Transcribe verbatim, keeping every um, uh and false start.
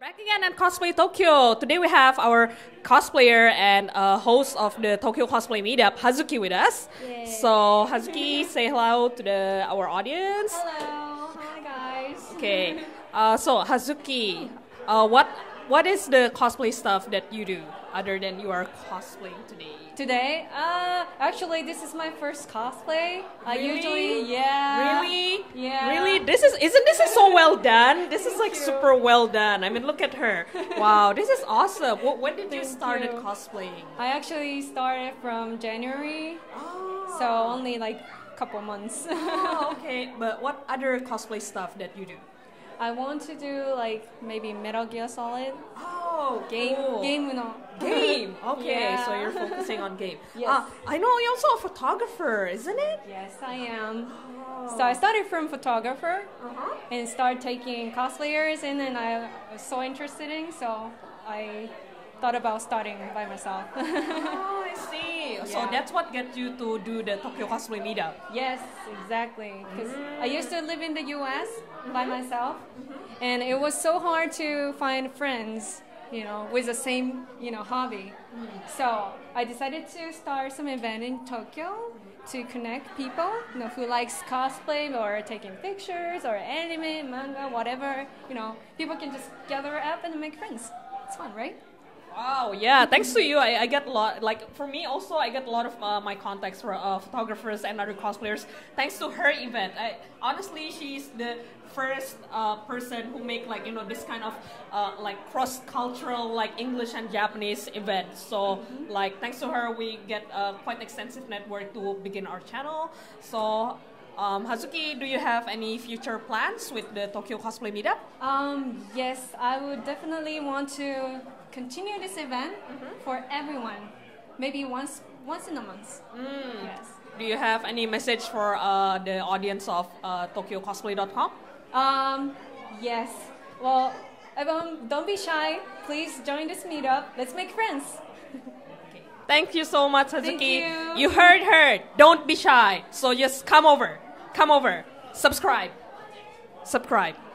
Back again at Cosplay Tokyo. Today we have our cosplayer and uh, host of the Tokyo Cosplay Meetup, Hazuki, with us. Yay. So Hazuki, say hello to the our audience. Hello, hi guys. Okay, uh, so Hazuki, uh, what what is the cosplay stuff that you do other than you are cosplaying today? Today, uh, actually, this is my first cosplay. I really? uh, usually, yeah. Really? Yeah. Really? This is isn't this is so well done? This Thank is like you. super well done. I mean, look at her. Wow, this is awesome. When did you start cosplaying? I actually started from January, oh. so only like a couple months. Oh, okay. But what other cosplay stuff that you do? I want to do like maybe Metal Gear Solid. Oh, game, cool. game, no. Game. Okay, yeah. So you're focusing on game. Yes. Uh, I know you're also a photographer, isn't it? Yes, I am. Oh. So I started from photographer uh-huh. and started taking cosplayers, and then I was so interested in, so I thought about starting by myself. Oh, I see. Yeah. So that's what gets you to do the Tokyo Cosplay Meetup. Yes, exactly. Because mm-hmm. I used to live in the U S mm-hmm. by myself, mm-hmm. and it was so hard to find friends, you know, with the same, you know, hobby. Mm-hmm. So I decided to start some event in Tokyo to connect people, you know, who likes cosplay or taking pictures or anime, manga, whatever. You know, people can just gather up and make friends. It's fun, right? Wow, yeah, thanks to you, I, I get a lot, like, for me also, I get a lot of uh, my contacts for uh, photographers and other cosplayers, thanks to her event. I, honestly, she's the first uh, person who make, like, you know, this kind of, uh, like, cross-cultural, like, English and Japanese event. So, mm-hmm. like, thanks to her, we get a quite extensive network to begin our channel. So, Um, Hazuki, do you have any future plans with the Tokyo Cosplay Meetup? Um, yes, I would definitely want to continue this event mm-hmm. for everyone, maybe once once in a month. Mm. Yes. Do you have any message for uh, the audience of uh, Tokyo Cosplay dot com? Um, yes. Well, everyone, don't be shy. Please join this meetup. Let's make friends. Okay. Thank you so much, Hazuki. You. you heard her. Don't be shy. So just come over. Come over. Subscribe. Subscribe.